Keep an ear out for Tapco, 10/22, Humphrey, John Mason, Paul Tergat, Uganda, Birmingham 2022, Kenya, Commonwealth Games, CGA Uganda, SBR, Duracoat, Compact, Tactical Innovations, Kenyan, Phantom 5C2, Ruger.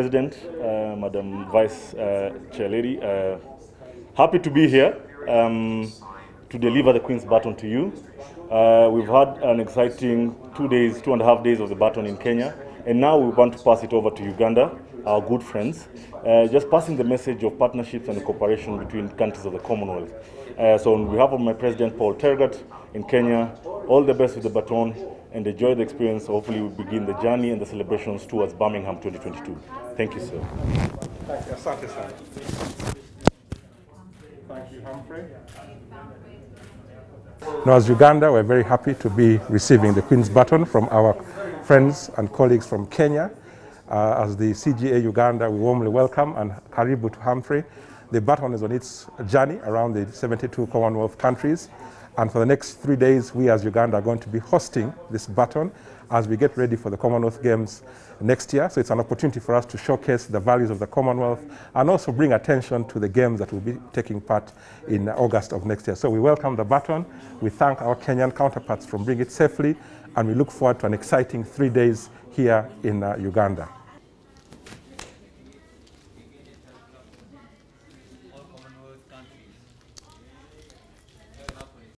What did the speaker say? President, Madam Vice Chair Lady, happy to be here to deliver the Queen's baton to you. We've had an exciting 2 days, 2.5 days of the baton in Kenya, and now we want to pass it over to Uganda, our good friends, just passing the message of partnerships and cooperation between countries of the Commonwealth. So on behalf of my President, Paul Tergat, in Kenya, all the best with the baton, and enjoy the experience. Hopefully we begin the journey and the celebrations towards Birmingham 2022. Thank you, sir. Thank you, Asante, sir. Thank you, Humphrey. Now, as Uganda, we're very happy to be receiving the Queen's baton from our friends and colleagues from Kenya. As the CGA Uganda, we warmly welcome and karibu to Humphrey. The baton is on its journey around the 72 Commonwealth countries. And for the next 3 days, we as Uganda are going to be hosting this baton as we get ready for the Commonwealth Games next year. So it's an opportunity for us to showcase the values of the Commonwealth and also bring attention to the games that will be taking part in August of next year. So we welcome the baton. We thank our Kenyan counterparts for bringing it safely. And we look forward to an exciting 3 days here in Uganda.